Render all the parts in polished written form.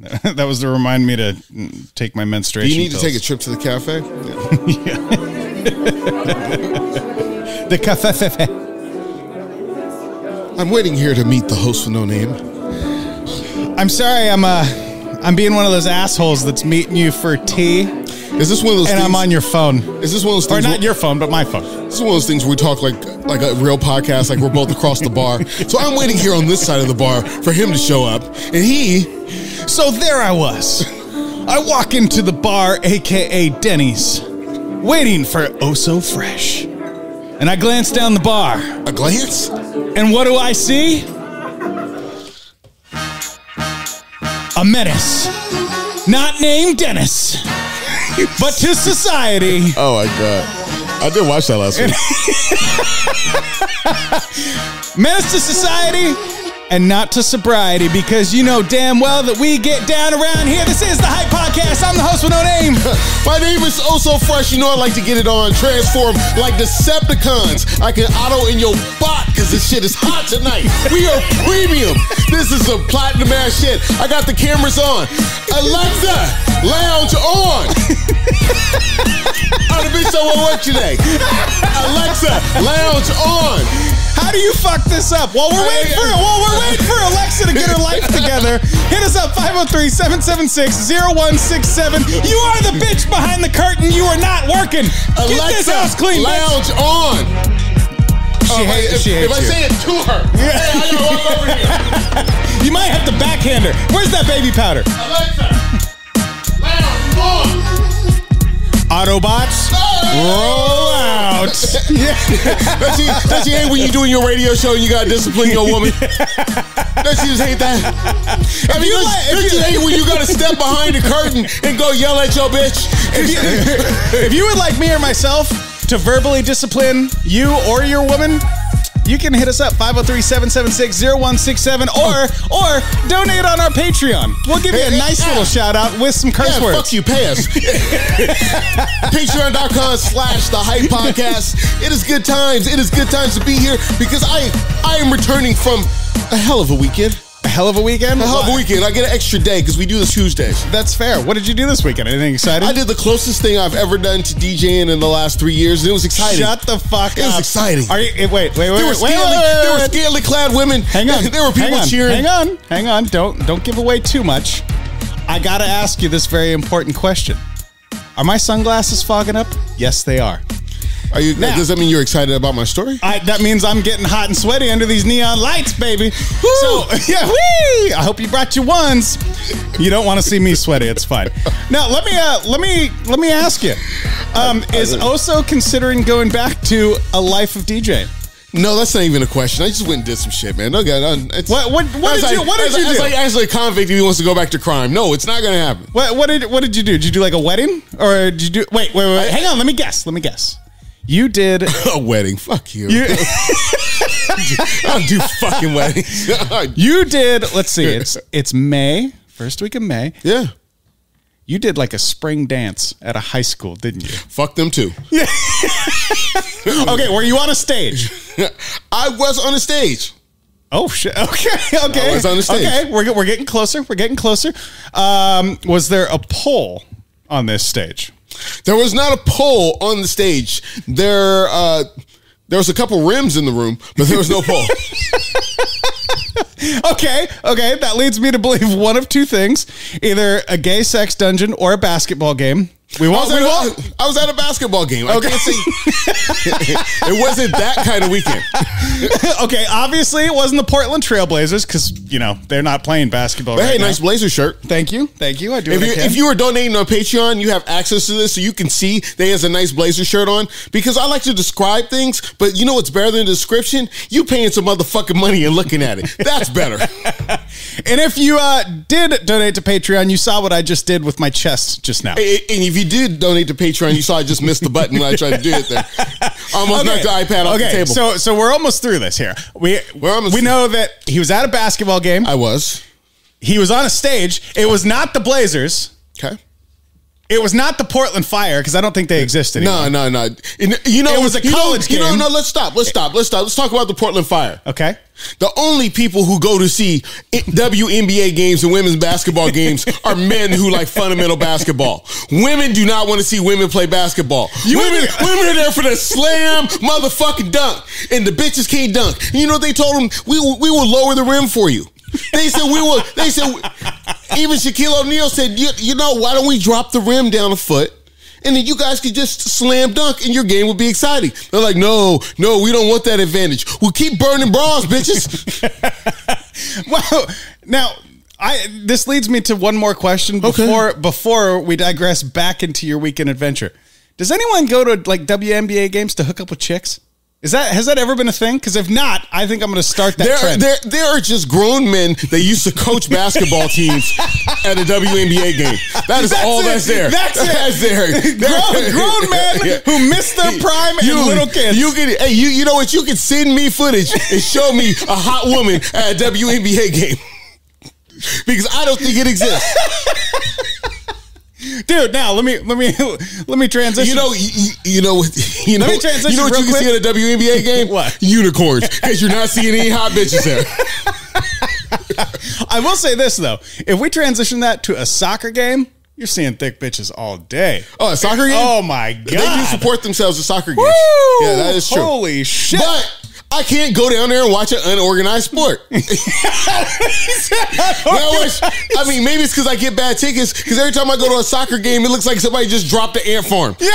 That was to remind me to take my menstruation. Do you need pills. To take a trip to the cafe? Yeah. The cafe. I'm waiting here to meet the host with no name. I'm sorry, I'm being one of those assholes that's meeting you for tea. Is this one of those and things? I'm on your phone. Is this one of those things? Or not your phone, but my phone. This is one of those things where we talk like a real podcast, like we're both across the bar. So I'm waiting here on this side of the bar for him to show up. And so there I was. I walk into the bar, a.k.a. Denny's, waiting for Oso Fresh. And I glance down the bar. A glance? And what do I see? A menace. Not named Dennis, but to society. Oh, my God. I did watch that last week. Menace to society. And not to sobriety, because you know damn well that we get down around here. This is The Hype Podcast. I'm the host with no name. My name is Oso Fresh. You know I like to get it on. Transform like Decepticons. I can auto in your bot because this shit is hot tonight. We are premium. This is a platinum ass shit. I got the cameras on. Alexa, lounge on. I'm the bitch that won't work today. Alexa, lounge on. How do you fuck this up? Well, we're waiting for Alexa to get her life together. Hit us up, 503-776-0167. You are the bitch behind the curtain. You are not working. Alexa, get this house clean, lounge bitch. On. If I say it to her, yeah. Hey, I gotta walk over here. You might have to backhand her. Where's that baby powder? Alexa, lounge on. Autobots, roll out. Yeah. Don't you hate when you're doing your radio show and you gotta discipline your woman? Don't you just hate that? I mean, don't you hate when you gotta step behind the curtain and go yell at your bitch? If you would like me or myself to verbally discipline you or your woman, you can hit us up, 503-776-0167, or donate on our Patreon. We'll give you a nice little shout-out with some curse words. Fuck you, pay us. Patreon.com/TheHypePodcast. It is good times. It is good times to be here because I am returning from a hell of a weekend. A hell of a weekend? A hell of a weekend. I get an extra day because we do this Tuesdays. That's fair. What did you do this weekend? Anything exciting? I did the closest thing I've ever done to DJing in the last 3 years, and it was exciting. Shut the fuck up. It was exciting. Are you, wait, there were scantily clad women. Hang on. There were people cheering. Hang on. Don't give away too much. I got to ask you this very important question. Are my sunglasses fogging up? Yes, they are. Are you, now, does that mean you're excited about my story? That means I'm getting hot and sweaty under these neon lights, baby. Woo! So, yeah, whee! I hope you brought your ones. You don't want to see me sweaty. It's fine. Now, let me ask you: is Oso considering going back to a life of DJing? No, that's not even a question. I just went and did some shit, man. No, God, what did you do? It's like actually a convict who wants to go back to crime. No, it's not going to happen. What did you do? Did you do like a wedding, or did you do? Wait. Hang on. Let me guess. You did a wedding. Fuck you. I don't do fucking weddings. You did. Let's see. It's May. First week of May. Yeah. You did like a spring dance at a high school, didn't you? Fuck them too. Yeah. Okay. Were you on a stage? I was on a stage. Oh shit. Okay. I was on a stage. Okay. We're getting closer. We're getting closer. Was there a pole on this stage? There was not a pole on the stage. There was a couple rims in the room, but there was no pole. Okay. That leads me to believe one of two things: either a gay sex dungeon or a basketball game. I was at a basketball game. Okay. I can't see. It wasn't that kind of weekend. Okay, obviously it wasn't the Portland Trail Blazers because, you know, they're not playing basketball right now. Nice Blazer shirt. Thank you. I do. If you are donating on Patreon, you have access to this, so you can see they has a nice Blazer shirt on, because I like to describe things, but you know what's better than a description? You paying some motherfucking money and looking at it. That's better. And if you did donate to Patreon, you saw what I just did with my chest just now. And if you did donate to Patreon, you saw I just missed the button when I tried to do it there. Almost knocked the iPad off the table. So we're almost through this here. We know that he was at a basketball game. I was. He was on a stage. It was not the Blazers. Okay. It was not the Portland Fire, because I don't think they exist anymore. No. You know, it was a college game. No, let's stop. Let's talk about the Portland Fire. Okay. The only people who go to see WNBA games and women's basketball games are men who like fundamental basketball. Women do not want to see women play basketball. Women are there for the slam motherfucking dunk, and the bitches can't dunk. And you know what they told them? We will lower the rim for you. They said we will. They said even Shaquille O'Neal said, you know, why don't we drop the rim down a foot? And then you guys could just slam dunk and your game would be exciting. They're like, no, we don't want that advantage. We'll keep burning bras, bitches. Well, now, this leads me to one more question before we digress back into your weekend adventure. Does anyone go to like WNBA games to hook up with chicks? Has that ever been a thing? Because if not, I think I'm going to start that trend. There are just grown men that used to coach basketball teams at a WNBA game. That's all that's there. That's it. Grown men who missed their prime and little kids. You know what? You can send me footage and show me a hot woman at a WNBA game because I don't think it exists. Dude, now let me transition. You know, transition. You know what you can see at a WNBA game? What? Unicorns, because you're not seeing any hot bitches there. I will say this though: if we transition that to a soccer game, you're seeing thick bitches all day. Oh, a soccer game? Oh my god! They do support themselves with soccer games. Woo! Yeah, that is true. Holy shit! But I can't go down there and watch an unorganized sport. I mean, maybe it's because I get bad tickets, because every time I go to a soccer game, it looks like somebody just dropped the ant farm. Yeah.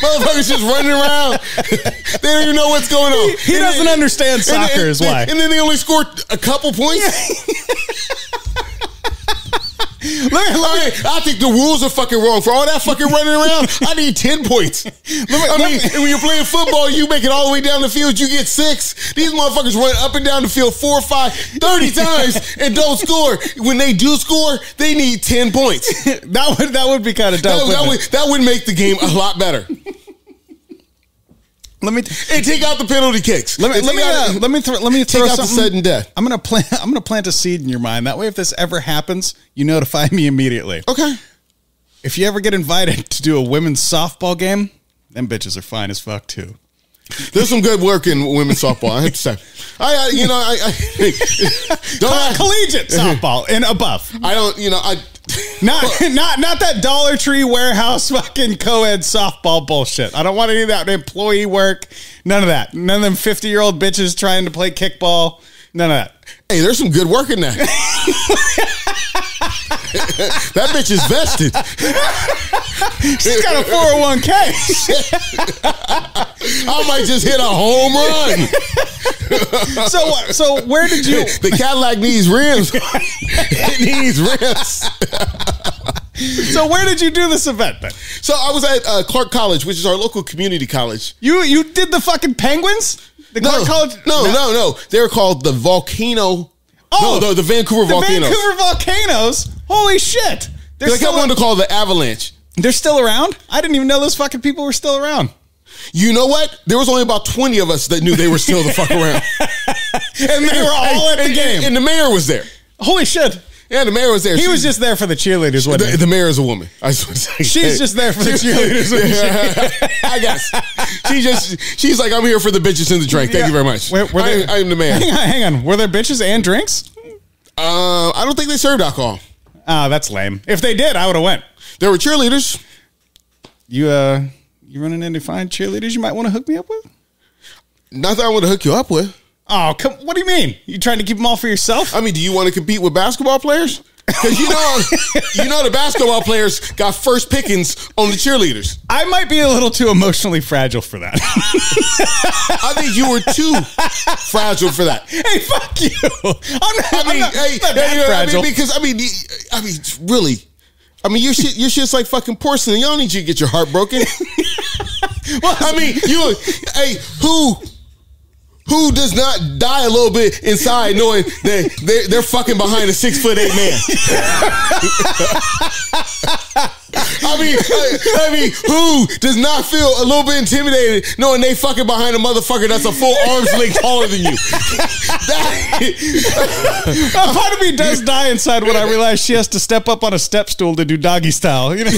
Motherfuckers just running around. They don't even know what's going on. He doesn't understand soccer is why. And then they only scored a couple points. I think the rules are fucking wrong. For all that fucking running around, I need 10 points. When you're playing football, you make it all the way down the field, you get 6. These motherfuckers run up and down the field 4 or 5, 30 times and don't score. When they do score, they need 10 points. That would be kind of dope. That would make the game a lot better. And take out the penalty kicks. Let me throw out the sudden death. I'm gonna plant a seed in your mind. That way, if this ever happens, you notify me immediately. Okay. If you ever get invited to do a women's softball game, them bitches are fine as fuck too. There's some good work in women's softball. I have to say, collegiate softball and above. Not that Dollar Tree warehouse fucking co-ed softball bullshit. I don't want any of that employee work. None of that. None of them 50-year-old bitches trying to play kickball. None of that. Hey, there's some good work in that. That bitch is vested. She's got a 401k. I might just hit a home run. So where did you? The Cadillac needs rims. It needs rims. So where did you do this event then? So I was at Clark College, which is our local community college. You did the fucking Penguins? Clark College? No. They're called the Volcano. Oh, no, the Vancouver Volcanoes. Vancouver Volcanoes? Holy shit. They got one to call the Avalanche. They're still around? I didn't even know those fucking people were still around. You know what? There was only about 20 of us that knew they were still the fuck around. And they were all at the game. And the mayor was there. Holy shit. Yeah, the mayor was there. He was just there for the cheerleaders. The mayor is a woman. I was gonna say. She's just there for the cheerleaders. I guess she's like, I'm here for the bitches and the drink. Thank you very much. I am the mayor. Hang on. Were there bitches and drinks? I don't think they served alcohol. Ah, that's lame. If they did, I would have went. There were cheerleaders. You running into fine cheerleaders you might want to hook me up with? Not that I want to hook you up with. Oh, come, what do you mean? You trying to keep them all for yourself? I mean, do you want to compete with basketball players? Because you know the basketball players got first pickings on the cheerleaders. I might be a little too emotionally fragile for that. I think you were too fragile for that. Hey, fuck you. I'm not that fragile. Because your shit's like fucking porcelain. Y'all need you to get your heart broken. Who does not die a little bit inside knowing that they're fucking behind a 6'8" man? I mean, who does not feel a little bit intimidated knowing they fucking behind a motherfucker that's a full arm's length taller than you? Part of me does die inside when I realize she has to step up on a step stool to do doggy style. You know?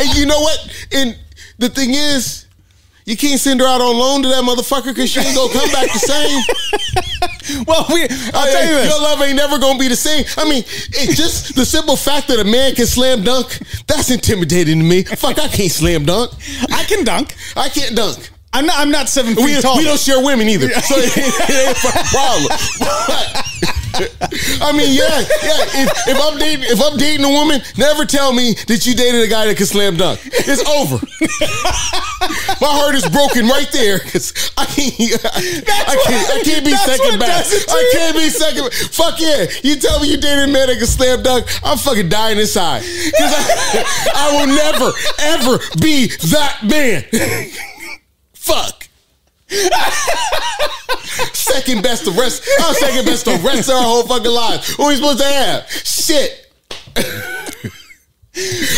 and you know what? And the thing is, You can't send her out on loan to that motherfucker because she ain't gonna come back the same. Well, I'll tell you this. Your love ain't never gonna be the same. I mean, it's just the simple fact that a man can slam dunk, that's intimidating to me. Fuck, I can't slam dunk. I can dunk. I can't dunk. I'm not 7 feet tall. We don't share women either. So it ain't a fucking problem. But, I mean, yeah. If I'm dating a woman, never tell me that you dated a guy that can slam dunk. It's over. My heart is broken right there because I can't be second best. I can't be second. Fuck yeah! You tell me you dated a man that can slam dunk, I'm fucking dying inside because I will never ever be that man. Fuck. Second best to rest. I'm second best to rest our whole fucking lives. What are we supposed to have? Shit.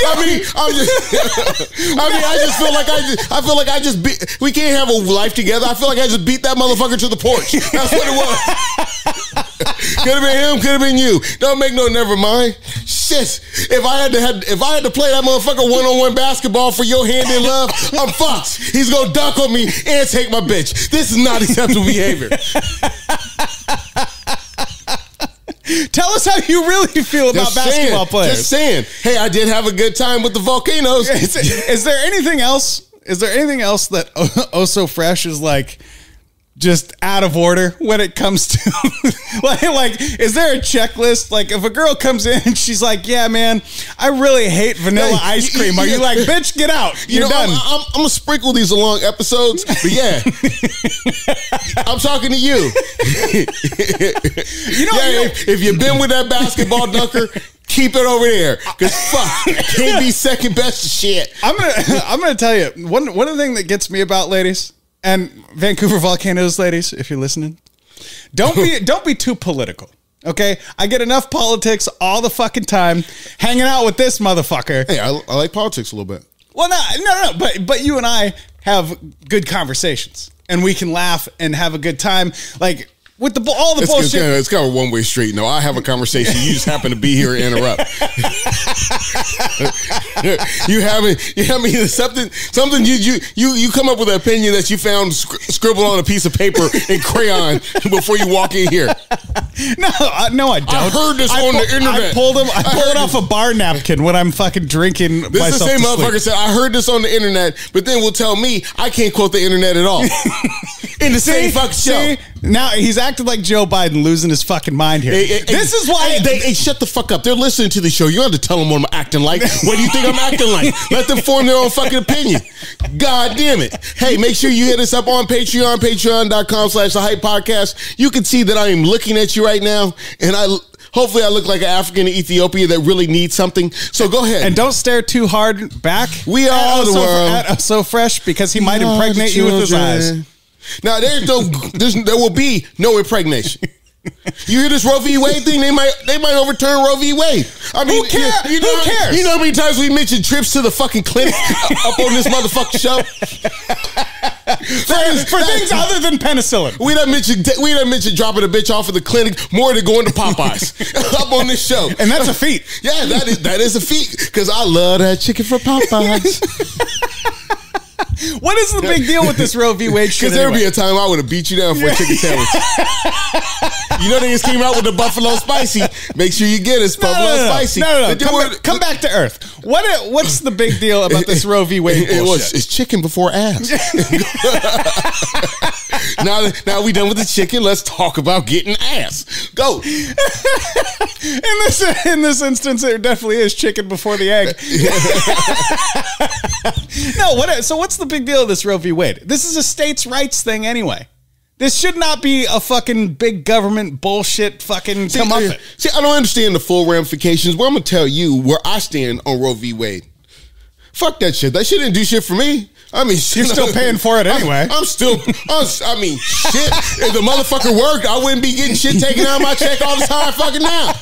I feel like we can't have a life together. I feel like I just beat that motherfucker to the porch. That's what it was. Could have been him, could have been you. Don't make no never mind. Shit. If I had to play that motherfucker one-on-one basketball for your hand in love, I'm fucked. He's gonna dunk on me and take my bitch. This is not acceptable behavior. Tell us how you really feel about basketball players. Just saying. Hey, I did have a good time with the Volcanoes. Is there anything else? Is there anything else that Oso Fresh is like just out of order when it comes to like, is there a checklist? Like if a girl comes in and she's like, yeah, man, I really hate vanilla ice cream. Are you like, bitch, get out. You're done. I'm going to sprinkle these along episodes, but yeah, I'm talking to you. If you've been with that basketball dunker, keep it over there, because fuck, can't be second best to shit. I'm going to tell you one of the things that gets me about ladies, and Vancouver Volcanoes, ladies, if you're listening, don't be too political, okay? I get enough politics all the fucking time hanging out with this motherfucker. Hey, I like politics a little bit. Well, no, but you and I have good conversations, and we can laugh and have a good time, like with all the bullshit. It's kind of a one-way street. No, I have a conversation. You just happen to be here and interrupt. You come up with an opinion that you found scribbled on a piece of paper in crayon before you walk in here. No, I don't. I heard this on the internet. I pulled it off a bar napkin when I'm fucking drinking myself to sleep. This is the same motherfucker said, I heard this on the internet, but then will tell me I can't quote the internet at all. In the same fucking show. Now he's acting like Joe Biden losing his fucking mind here. This is why they shut the fuck up. They're listening to the show. You don't have to tell them what I'm acting like. What do you think I'm acting like? Let them form their own fucking opinion. God damn it. Hey, make sure you hit us up on Patreon, patreon.com/thehypepodcast. You can see that I am looking at you right now, and hopefully I look like an African in Ethiopia that really needs something. So go ahead. And don't stare too hard back. We are all the world. At Oso Fresh, because he might impregnate you with his eyes. Now there will be no impregnation. You hear this Roe v. Wade thing? They might overturn Roe v. Wade. I mean, who cares? You know how many times we mentioned trips to the fucking clinic up on this motherfucking show for things other than penicillin. We done mentioned dropping a bitch off at the clinic more than going to Popeyes up on this show, and that's a feat. Yeah, that is a feat because I love that chicken from Popeyes. What is the big deal with this Roe v. Wade shit? Because there would be a time I would have beat you down for a chicken sandwich. You know they just came out with the Buffalo Spicy. Make sure you get it. Buffalo Spicy. No. Come back to earth. What's the big deal about this Roe v. Wade bullshit? It's chicken before ass. Now we done with the chicken. Let's talk about getting ass. Go. In this instance, there definitely is chicken before the egg. No, so what's the big deal of this Roe v. Wade? This is a states' rights thing anyway. This should not be a fucking big government bullshit fucking comeuppance. See, I don't understand the full ramifications. Well, I'm going to tell you where I stand on Roe v. Wade. Fuck that shit. That shit didn't do shit for me. I mean, you're still paying for it anyway. I mean, shit. If the motherfucker worked, I wouldn't be getting shit taken out of my check all the time fucking now.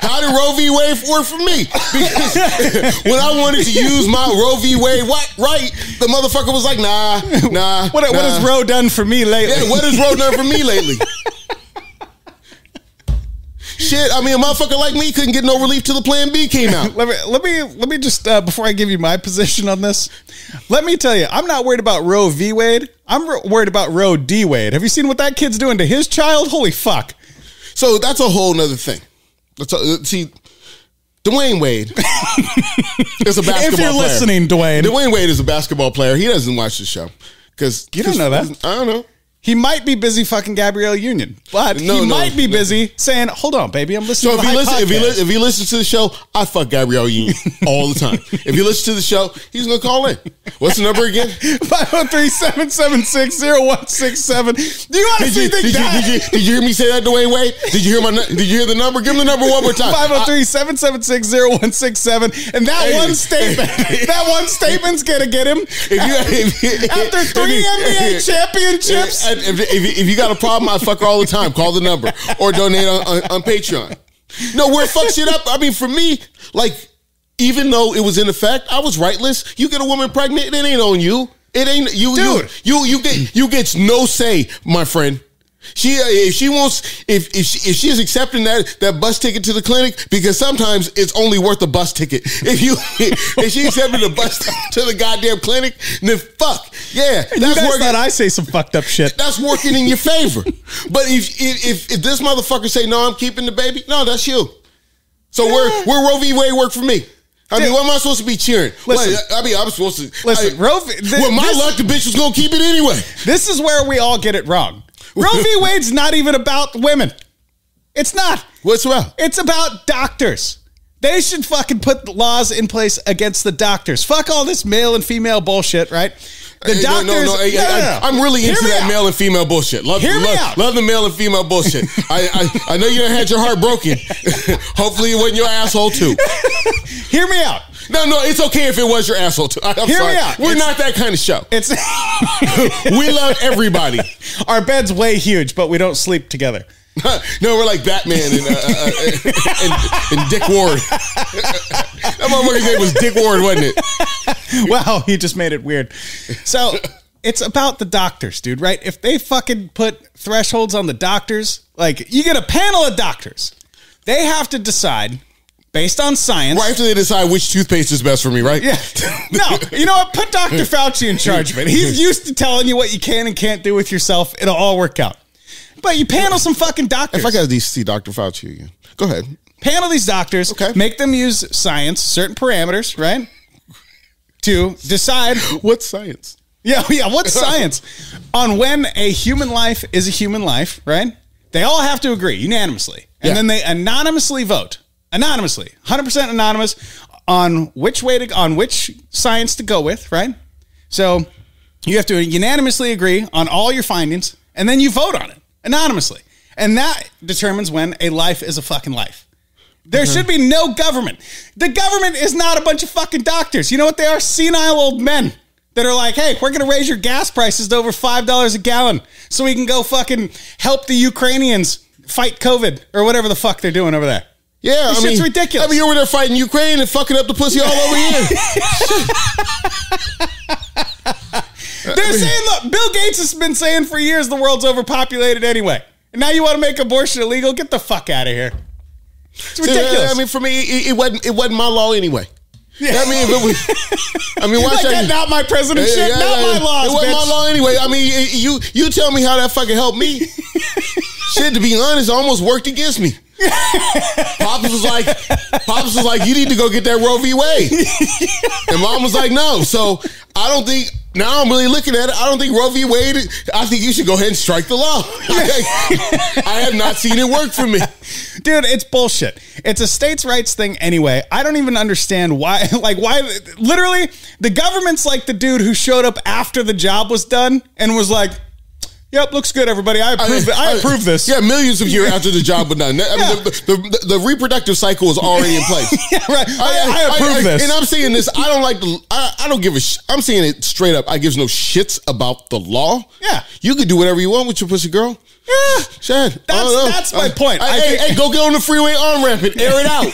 How did Roe v. Wade work for me? Because when I wanted to use my Roe v. Wade right, the motherfucker was like, nah. What has Roe done for me lately? Yeah, what has Roe done for me lately? Shit, I mean, a motherfucker like me couldn't get no relief till the Plan B came out. let me just before I give you my position on this, let me tell you, I'm not worried about Roe v. Wade. I'm worried about Roe D. Wade. Have you seen what that kid's doing to his child? Holy fuck! So that's a whole nother thing. See, Dwayne Wade is a basketball player. If you're listening, Dwayne. Dwayne Wade is a basketball player. He doesn't watch the show. You don't know that. I don't know. He might be busy fucking Gabrielle Union, but he might be busy saying, "Hold on, baby, I'm listening." So if he listens to the show, I fuck Gabrielle Union all the time. If he listens to the show, he's gonna call in. What's the number again? 503-776-0167. Do you honestly think that? Did you hear me say that, Dwayne Wade? Did you hear my? Did you hear the number? Give him the number one more time. 503-776-0167. And that one statement's gonna get him. After three NBA championships. If you got a problem, I fuck her all the time. Call the number or donate on Patreon. No, we're fuck shit up. I mean, for me, like, even though it was in effect, I was rightless. You get a woman pregnant, it ain't on you. It ain't you. Dude. You get no say, my friend. If she is accepting that bus ticket to the clinic, because sometimes it's only worth a bus ticket. If she accepted a bus to the goddamn clinic, then fuck yeah, that's working. That I say some fucked up shit. That's working in your favor. But if this motherfucker say no, I'm keeping the baby. No, that's you. So where Roe v. Wade worked for me. I mean, what am I supposed to be cheering? Listen, I'm supposed to listen. With my luck, the bitch was gonna keep it anyway. This is where we all get it wrong. Roe v. Wade's not even about women. It's not. What's wrong? It's about doctors. They should fucking put laws in place against the doctors. Fuck all this male and female bullshit, right? I'm really into that male and female bullshit. Love the male and female bullshit. I know you done had your heart broken. Hopefully it wasn't your asshole too. Hear me out. No, it's okay if it was your asshole too. I'm sorry. We're not that kind of show. We love everybody. Our bed's way huge, but we don't sleep together. No, we're like Batman and Dick Ward. That motherfucker's name was Dick Ward, wasn't it? Wow, he just made it weird. So it's about the doctors, dude, right? If they fucking put thresholds on the doctors, like, you get a panel of doctors. They have to decide based on science. Right after they decide which toothpaste is best for me, right? Yeah. No, you know what? Put Dr. Fauci in charge of it. He's used to telling you what you can and can't do with yourself. It'll all work out. But you panel some fucking doctors. If I got to see Dr. Fauci again. Go ahead. Panel these doctors. Okay. Make them use science, certain parameters, right? To decide. What's science? Yeah, what's science? On when a human life is a human life, right? They all have to agree unanimously. And then they anonymously vote. Anonymously. 100% anonymous on which science to go with, right? So you have to unanimously agree on all your findings, and then you vote on it. Anonymously. And that determines when a life is a fucking life. There should be no government. The government is not a bunch of fucking doctors. You know what they are? Senile old men that are like, hey, we're going to raise your gas prices to over $5 a gallon so we can go fucking help the Ukrainians fight COVID or whatever the fuck they're doing over there. Yeah, this shit's ridiculous. I mean, you're over there fighting Ukraine and fucking up the pussy all over here. They're saying, look, Bill Gates has been saying for years the world's overpopulated anyway. And now you want to make abortion illegal? Get the fuck out of here. It's ridiculous. I mean, for me, it wasn't my law anyway. Yeah. I mean, why should I? Not my president shit, not my laws, bitch. It wasn't my law anyway. I mean, you tell me how that fucking helped me. Shit, to be honest, almost worked against me. Pops was like, you need to go get that Roe v. Wade. And Mom was like, no. So I don't think... Now I'm really looking at it. I don't think Roe v. Wade, I think you should go ahead and strike the law. I have not seen it work for me. Dude, it's bullshit. It's a states' rights thing anyway. I don't even understand why. Like, why? Literally, the government's like the dude who showed up after the job was done and was like, yep, looks good, everybody. I approve this. Yeah, millions of years after the job was done. The reproductive cycle is already in place. Yeah, right. I approve this. And I'm saying this. I don't like the. I don't give a. I'm saying it straight up. I give no shits about the law. Yeah, you could do whatever you want with your pussy, girl. Yeah, Shad. That's my point. Hey, go get on the freeway, arm ramp it, air it out.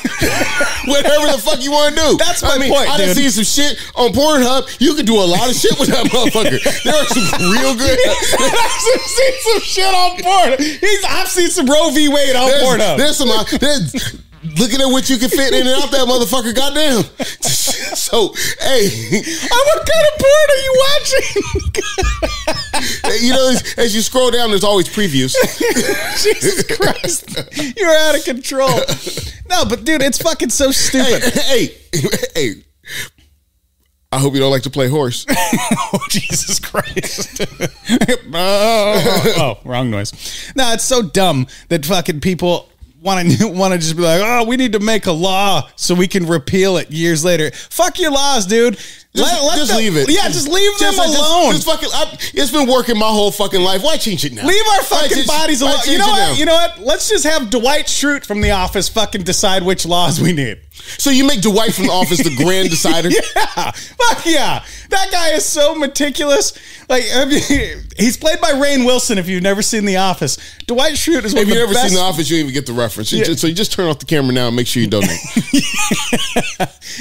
Whatever the fuck you want to do. That's my point. I done seen some shit on Pornhub. You could do a lot of shit with that motherfucker. There are some real good. I've seen some shit on Pornhub. I've seen some Roe v. Wade on Pornhub. There's looking at what you can fit in and out that motherfucker, goddamn. So, hey, what kind of porn are you watching? You know, as you scroll down, there's always previews. Jesus Christ, you're out of control. No, but dude, it's fucking so stupid. Hey. I hope you don't like to play horse. Oh, Jesus Christ. Oh, wrong noise. No, it's so dumb that fucking people want to just be like, oh, we need to make a law so we can repeal it years later. Fuck your laws, dude. Just leave it. Yeah, just leave them alone. It's been working my whole fucking life. Why change it now? Leave our fucking bodies alone. You know what? Let's just have Dwight Schrute from The Office fucking decide which laws we need. So you make Dwight from The Office the grand decider? Yeah. Fuck yeah. That guy is so meticulous. Like, he's played by Rainn Wilson, if you've never seen The Office. Dwight Schrute is one of the best. If you've never seen The Office, you don't even get the reference. Yeah. So you just turn off the camera now and make sure you donate.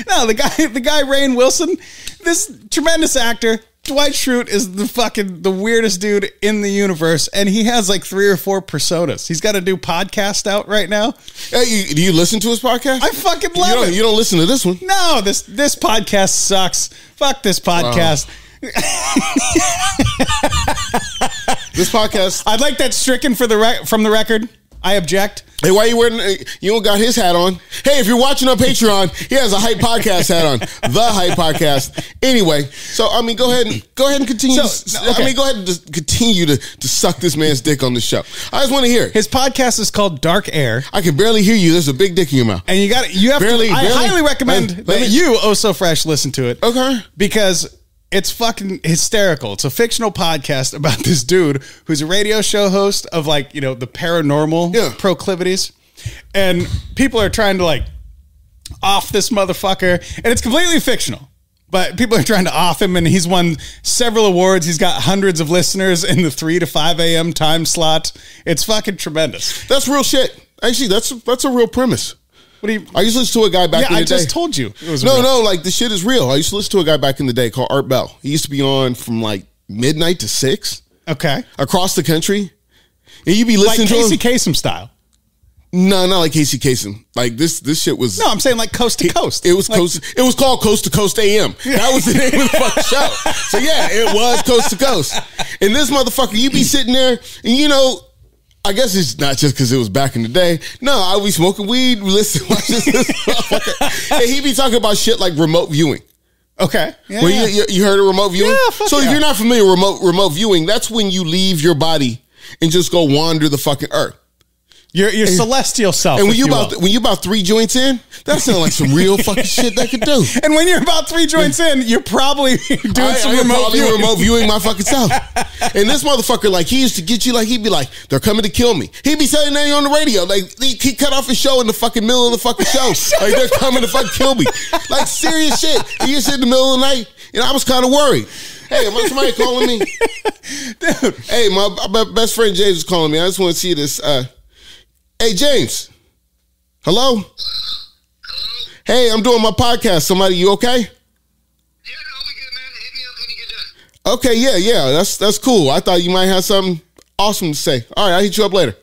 No, the guy Rainn Wilson, this tremendous actor, Dwight Schrute is the weirdest dude in the universe, and he has like 3 or 4 personas. He's got a new podcast out right now. Hey, do you listen to his podcast? I fucking love it. You don't listen to this one? No, this podcast sucks. Fuck this podcast. Wow. This podcast. I'd like that stricken from the record. I object. Hey, why are you wearing? You don't got his hat on. Hey, if you're watching on Patreon, he has a Hype Podcast hat on. The Hype Podcast. Anyway, so I mean, go ahead and continue. Go ahead and continue to suck this man's dick on the show. I just want to hear it. His podcast is called Dark Air. I can barely hear you. There's a big dick in your mouth, and you have to. I highly recommend you, Oso Fresh, listen to it. Okay, because it's fucking hysterical. It's a fictional podcast about this dude who's a radio show host of the paranormal proclivities. And people are trying to off this motherfucker. And it's completely fictional, but people are trying to off him. And he's won several awards. He's got hundreds of listeners in the 3 to 5 a.m. time slot. It's fucking tremendous. That's real shit. Actually, that's a real premise. I used to listen to a guy back in the day. I just told you. No, the shit is real. I used to listen to a guy back in the day called Art Bell. He used to be on from midnight to 6. Okay. Across the country. And you'd be listening to him. Like Casey Kasem style. No, not like Casey Kasem. Like this shit was. No, I'm saying Coast to Coast. It was called Coast to Coast AM. That was the name of the fucking show. So yeah, it was Coast to Coast. And this motherfucker, you'd be sitting there and I guess it's not just because it was back in the day. No, I be smoking weed, watching this, and he be talking about shit like remote viewing. Okay, yeah, you heard of remote viewing? Yeah, so if you're not familiar with remote viewing, that's when you leave your body and just go wander the fucking earth. Your celestial self. And when you're about 3 joints in, that sounds like some real fucking shit that could do. And when you're about 3 joints in, you're probably doing remote viewing my fucking self. And this motherfucker, he used to get you, he'd be like, they're coming to kill me. He'd be saying that on the radio. He cut off his show in the fucking middle of the fucking show. They're coming to fucking kill me. Serious shit. He used to in the middle of the night, and I was kind of worried. Hey, am I somebody calling me? Dude. Hey, my best friend James is calling me. I just want to see this, Hey, James. Hello? Hello? Hey, I'm doing my podcast. Somebody, you okay? Yeah, no, we good, man. Hit me up when you get done. Okay, yeah. That's cool. I thought you might have something awesome to say. All right, I'll hit you up later.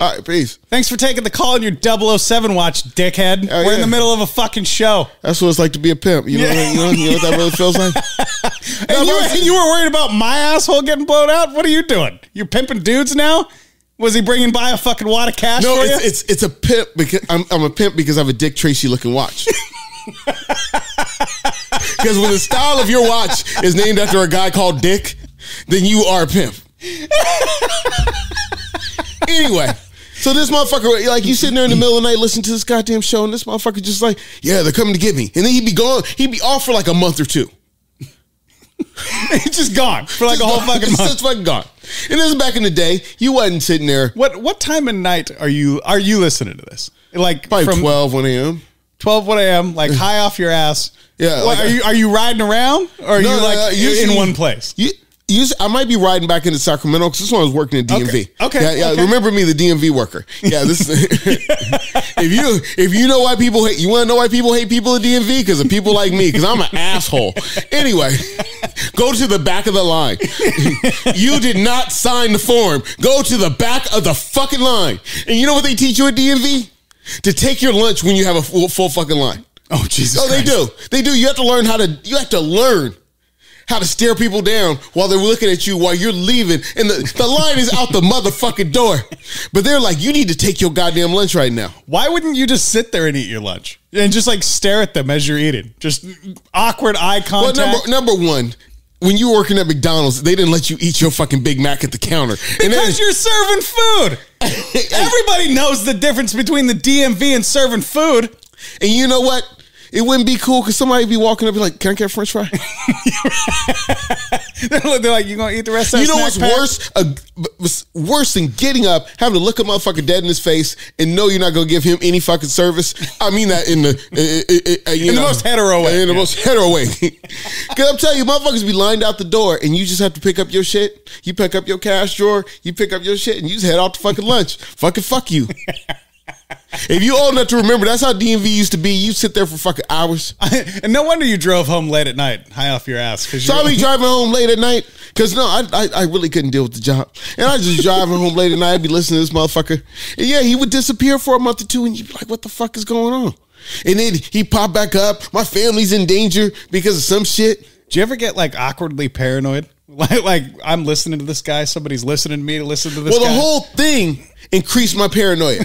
All right, peace. Thanks for taking the call on your 007 watch, dickhead. We're in the middle of a fucking show. That's what it's like to be a pimp. You know what that really feels like? and you were worried about my asshole getting blown out? What are you doing? You're pimping dudes now? Was he bringing by a fucking wad of cash? No, it's a pimp because I'm a pimp because I have a Dick Tracy looking watch. Because when the style of your watch is named after a guy called Dick, then you are a pimp. Anyway, so this motherfucker, you sitting there in the middle of the night listening to this goddamn show, and this motherfucker just yeah, they're coming to get me, and then he'd be gone. He'd be off for a month or 2. It's just gone for a whole fucking month. It's fucking gone. And this is back in the day. You wasn't sitting there. What time of night are you listening to this? Probably from 12, 1 a.m. 12, 1 a.m. High off your ass. Yeah. Are you riding around or are you in one place? I might be riding back into Sacramento because this one was working at DMV. Okay. Remember me, the DMV worker. Yeah, this. If you know why people hate, you want to know why people hate people at DMV? Because of people like me. Because I'm an asshole. Anyway, go to the back of the line. You did not sign the form. Go to the back of the fucking line. And you know what they teach you at DMV? To take your lunch when you have a full fucking line. Oh Jesus! Oh, they do. You have to learn how to stare people down while they're looking at you while you're leaving. And the line is out the motherfucking door. But they're like, you need to take your goddamn lunch right now. Why wouldn't you just sit there and eat your lunch? And just like stare at them as you're eating. Just awkward eye contact. Well, number one, when you were working at McDonald's, they didn't let you eat your fucking Big Mac at the counter. Because you're serving food. Everybody knows the difference between the DMV and serving food. And you know what? It wouldn't be cool because somebody would be walking up and be like, can I get a french fry? They're like, you going to eat the rest of that? You know what's worse? Worse than getting up, having to look a motherfucker dead in his face and know you're not going to give him any fucking service. I mean that in the most hetero way. In the most hetero way. Because I'm telling you, motherfuckers be lined out the door and you just have to pick up your shit. You pick up your cash drawer, you pick up your shit, and you just head off to fucking lunch. Fuck you. If you old enough to remember, that's how DMV used to be. You sit there for fucking hours. And no wonder you drove home late at night, high off your ass. So I be driving home late at night because I really couldn't deal with the job. And I just driving home late at night. I'd be listening to this motherfucker. And yeah, he would disappear for a month or two and you'd be like, what the fuck is going on? And then he popped back up. My family's in danger because of some shit. Do you ever get like awkwardly paranoid? Like I'm listening to this guy. Somebody's listening to me to listen to this guy. Well, the whole thing increased my paranoia.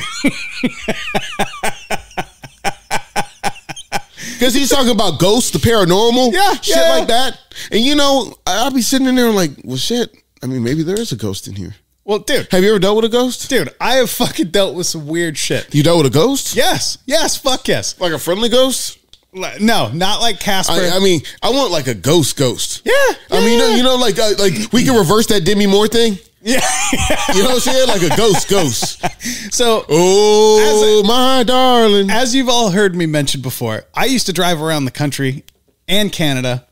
Because he's talking about ghosts, the paranormal, shit like that. And, you know, I'll be sitting in there and like, well, shit. I mean, maybe there is a ghost in here. Well, dude. Have you ever dealt with a ghost? Dude, I have fucking dealt with some weird shit. You dealt with a ghost? Yes. Yes, fuck yes. Like a friendly ghost? No, not like Casper. I mean, I want like a ghost. Yeah. I mean, you know, like we can reverse that Demi Moore thing. Yeah. You know what I'm saying? Like a ghost. So, my darling. As you've all heard me mention before, I used to drive around the country and Canada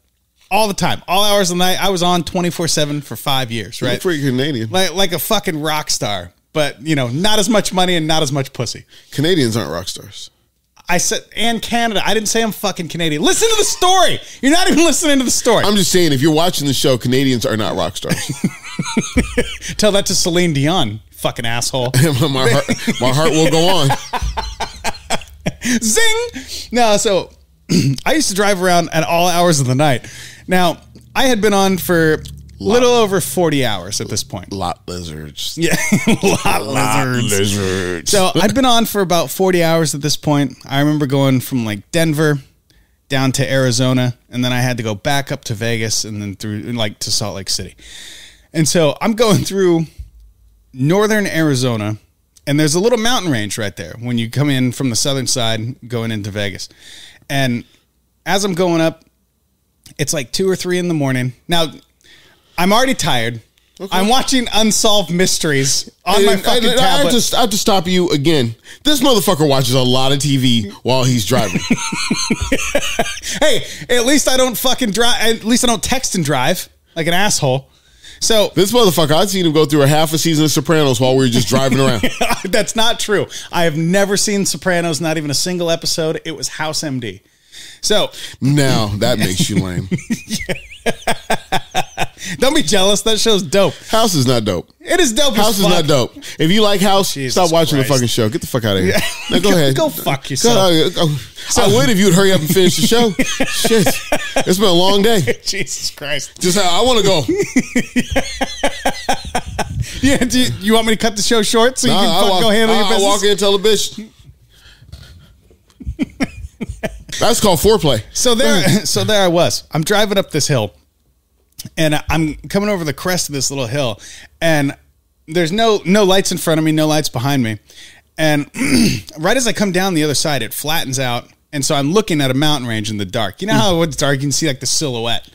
all the time. All hours of the night. I was on 24/7 for 5 years, right? You're pretty Canadian. Like a fucking rock star, but, you know, not as much money and not as much pussy. Canadians aren't rock stars. I said, and Canada. I didn't say I'm fucking Canadian. Listen to the story. You're not even listening to the story. I'm just saying, if you're watching the show, Canadians are not rock stars. Tell that to Celine Dion, fucking asshole. my heart will go on. Zing. No, so I used to drive around at all hours of the night. Now, I had been on for little over 40 hours at this point. Lot lizards. Yeah. Lot lizards. So I've been on for about 40 hours at this point. I remember going from like Denver down to Arizona, and then I had to go back up to Vegas and then through like to Salt Lake City. And so I'm going through northern Arizona, and there's a little mountain range right there when you come in from the southern side going into Vegas. And as I'm going up, it's like 2 or 3 in the morning. Now, I'm already tired. Okay. I'm watching Unsolved Mysteries on my fucking tablet. I have to stop you again. This motherfucker watches a lot of TV while he's driving. Hey, at least I don't fucking drive. At least I don't text and drive like an asshole. So this motherfucker, I've seen him go through a half a season of Sopranos while we were just driving around. That's not true. I have never seen Sopranos, not even a single episode. It was House M.D. So now that makes you lame. Don't be jealous. That show's dope. House is not dope. It is dope. House is not dope. If you like House, stop watching the fucking show. Get the fuck out of here. Now, go ahead. Go fuck yourself. So, I would if you'd hurry up and finish the show. Shit. It's been a long day. Jesus Christ. Just how I want to go. Yeah. Do you want me to cut the show short so you can go handle your business? I'll walk in and tell the bitch. That's called foreplay. So there I was. I'm driving up this hill. And I'm coming over the crest of this little hill, and there's no lights in front of me, no lights behind me. And right as I come down the other side, it flattens out. And so I'm looking at a mountain range in the dark. You know how it's dark, you can see like the silhouette.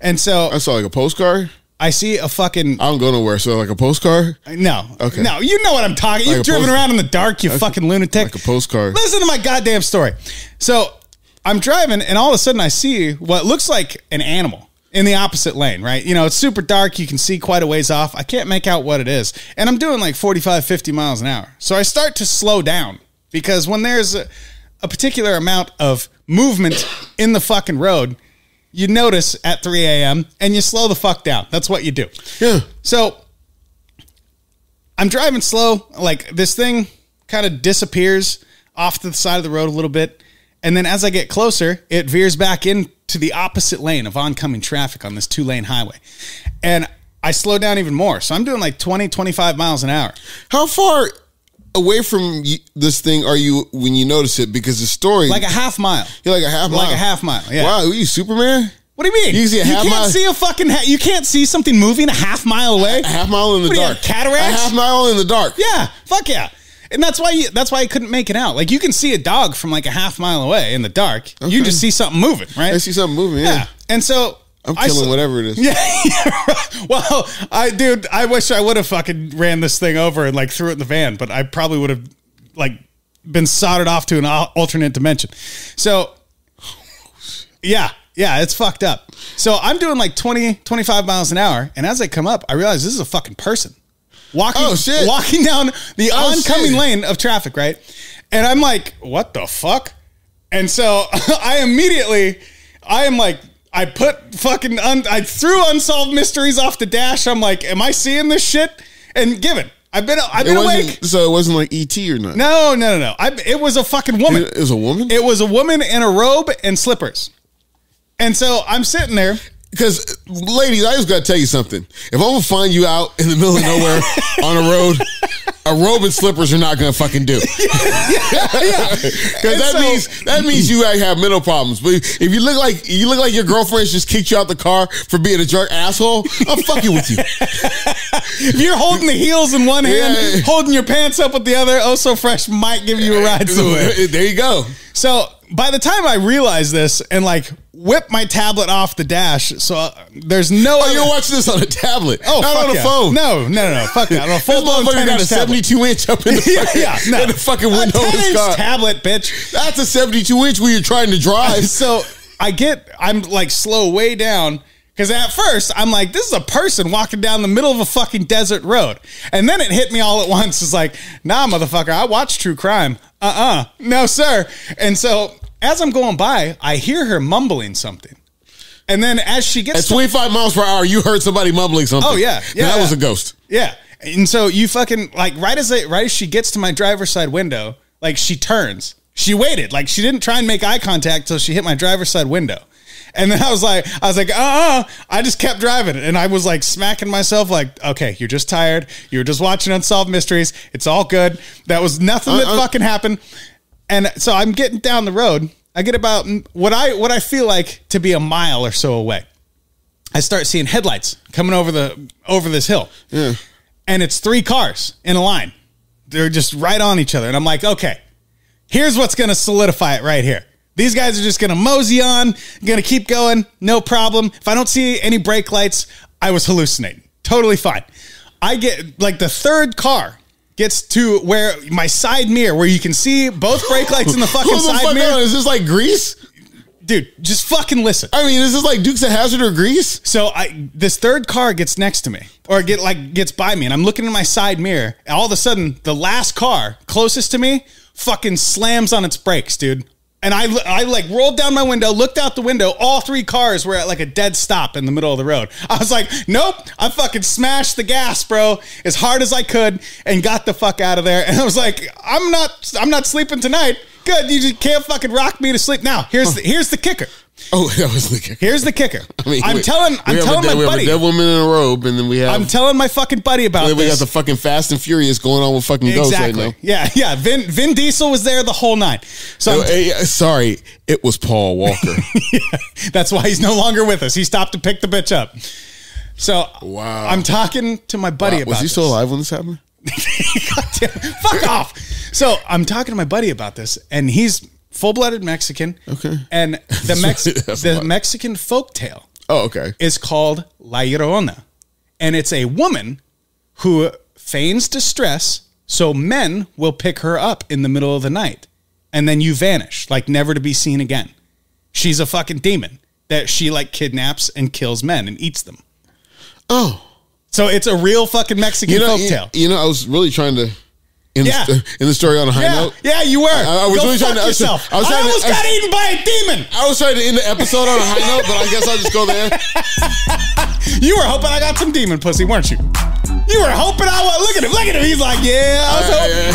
And so I saw like a postcard. I see a fucking... I don't go nowhere, so like a postcard? No. Okay. No, you know what I'm talking. Like you've driven around in the dark, you fucking lunatic. Like a postcard. Listen to my goddamn story. So I'm driving, and all of a sudden I see what looks like an animal. in the opposite lane, right? You know, it's super dark. You can see quite a ways off. I can't make out what it is. And I'm doing like 45, 50 miles an hour. So I start to slow down because when there's a particular amount of movement in the fucking road, you notice at 3 a.m. and you slow the fuck down. That's what you do. Yeah. So I'm driving slow. Like this thing kind of disappears off to the side of the road a little bit. And then as I get closer, it veers back into the opposite lane of oncoming traffic on this 2-lane highway. And I slow down even more. So I'm doing like 20, 25 miles an hour. How far away from this thing are you when you notice it? Because the story... Like a half mile. You're like a half mile? Like a half mile, yeah. Wow, are you Superman? What do you mean? You can see a half mile? See a fucking you can't see something moving a half mile away? A half mile in the dark. What do you have, cataracts? A half mile in the dark. Yeah, fuck yeah. And that's why I couldn't make it out. Like you can see a dog from like a half mile away in the dark. Okay. You just see something moving, right? I see something moving, yeah. And so I'm killing whatever it is. Yeah. Well, dude, I wish I would have fucking ran this thing over and like threw it in the van, but I probably would have like been soldered off to an alternate dimension. So yeah, it's fucked up. So I'm doing like 20, 25 miles an hour, and as I come up, I realize this is a fucking person. Walking down the oncoming lane of traffic, right? And I'm like, what the fuck? And so I threw Unsolved Mysteries off the dash. I'm like, am I seeing this shit? And given, I've been awake. So it wasn't like E.T. or nothing? No. It was a fucking woman. It was a woman? It was a woman in a robe and slippers. And so I'm sitting there. Because, ladies, I just got to tell you something. If I'm going to find you out in the middle of nowhere on a road, a robe and slippers are not going to fucking do. Because that means you have mental problems. But if you look like your girlfriend just kicked you out the car for being a jerk asshole, I'm fucking with you. If you're holding the heels in one hand, holding your pants up with the other, Oso Fresh might give you a ride somewhere. There you go. So by the time I realized this and like whip my tablet off the dash, so there's no. Oh, you're watching this on a tablet, not on a phone. No, fuck that. On a full blown 10-inch tablet. 72-inch up in the fucking, in the fucking window of his car. Tablet, bitch. That's a 72-inch when you're trying to drive. So I'm like slow way down. Because at first, I'm like, this is a person walking down the middle of a fucking desert road. And then it hit me all at once. It's like, nah, motherfucker, I watch true crime. No, sir. And so as I'm going by, I hear her mumbling something. And then as she gets... At 25 miles per hour, you heard somebody mumbling something. Oh, yeah. That was a ghost. Yeah. And so you fucking, like, right as she gets to my driver's side window, like, she turns. She waited. Like, she didn't try and make eye contact till she hit my driver's side window. And then I was like, I just kept driving. And I was like smacking myself like, okay, you're just tired. You were just watching Unsolved Mysteries. It's all good. That was nothing that fucking happened. And so I'm getting down the road. I get about what I feel like to be a mile or so away. I start seeing headlights coming over this hill. Yeah. And it's 3 cars in a line. They're just right on each other. And I'm like, okay, here's what's going to solidify it right here. These guys are just going to mosey on, going to keep going, no problem. If I don't see any brake lights, I was hallucinating. Totally fine. I get, like, the 3rd car gets to where my side mirror, where you can see both brake lights in the fucking side mirror. Is this like Grease? Dude, just fucking listen. I mean, is this like Dukes of Hazzard or Grease? So this 3rd car gets next to me, or gets by me, and I'm looking in my side mirror, and all of a sudden, the last car closest to me fucking slams on its brakes, dude. And I like rolled down my window, looked out the window. All 3 cars were at like a dead stop in the middle of the road. I was like, nope, I fucking smashed the gas, bro, as hard as I could and got the fuck out of there. And I was like, I'm not sleeping tonight. Good. You just can't fucking rock me to sleep. Now, here's the kicker. Oh, that was the kicker. Here's the kicker. I mean, I'm telling my buddy. We have a dead woman in a robe, and then we have... I'm telling my fucking buddy about this. We got the fucking Fast and Furious going on with fucking ghosts right now. Yeah. Vin Diesel was there the whole night. So sorry, it was Paul Walker. Yeah, that's why he's no longer with us. He stopped to pick the bitch up. So wow. I'm talking to my buddy about this. Was he still alive when this happened? God damn, fuck off. So I'm talking to my buddy about this, and he's... full-blooded Mexican. Okay. And the Mexican folktale is called La Llorona. And it's a woman who feigns distress so men will pick her up in the middle of the night. And then you vanish, like never to be seen again. She's a fucking demon. that she like kidnaps and kills men and eats them. Oh. So it's a real fucking Mexican folktale. You know, I was really trying to in the story on a high note. Yeah, you were. I was really trying to yourself. I almost got eaten by a demon. I was trying to end the episode on a high note, but I guess I'll just go there. You were hoping I got some demon pussy, weren't you? You were hoping I was. Look at him. Look at him. He's like, yeah.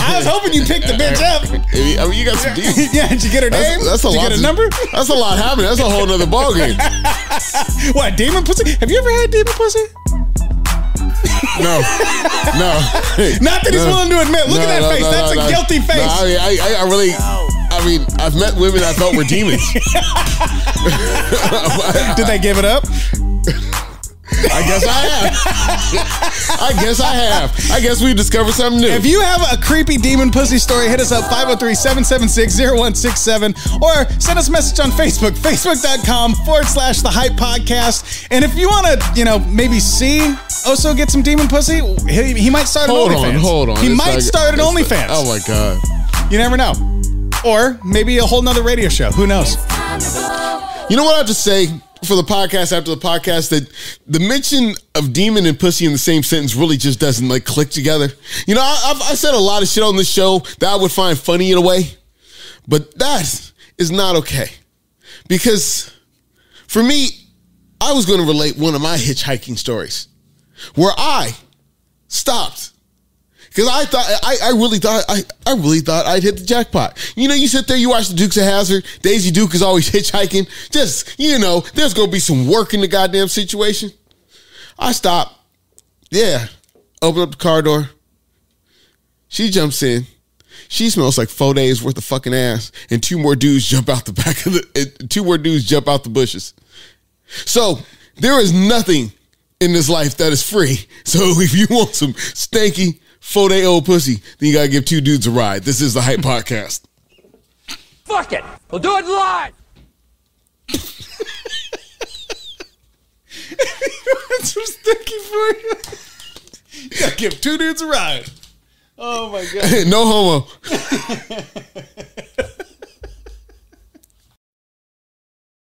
I was hoping you picked the bitch up. I mean, you got some demons. Yeah. Did you get her name? That's a lot. Did you get a number? That's a lot happening. That's a whole nother ballgame. What, demon pussy? Have you ever had demon pussy? No, no. Not that he's willing to admit. Look at that face. That's a guilty face. I mean, I've met women I thought were demons. Did they give it up? I guess I have. I guess we discovered something new. If you have a creepy demon pussy story, hit us up 503-776-0167 or send us a message on Facebook, facebook.com/The Hype Podcast. And if you want to, you know, maybe see Oso get some demon pussy, he might start an OnlyFans. Hold on. He might start an OnlyFans. Oh my God. You never know. Or maybe a whole nother radio show. Who knows? You know what I have to say? For the podcast, after the podcast, that the mention of demon and pussy in the same sentence really just doesn't like click together. You know, I said a lot of shit on this show that I would find funny in a way, but that is not okay. Because for me, I was going to relate one of my hitchhiking stories where I stopped because I thought I really thought I'd hit the jackpot. You know, you sit there, you watch the Dukes of Hazzard. Daisy Duke is always hitchhiking. Just, you know, there's gonna be some work in the goddamn situation. I stopped. Yeah, open up the car door. She jumps in. She smells like 4 days worth of fucking ass, and two more dudes jump out the back of the. Two more dudes jump out the bushes. So there is nothing in this life that is free. So if you want some stanky 4-day-old pussy, then you gotta give two dudes a ride. This is The Hype Podcast. Fuck it. We'll do it live. That's so sticky for you. You gotta give two dudes a ride. Oh my God. No homo.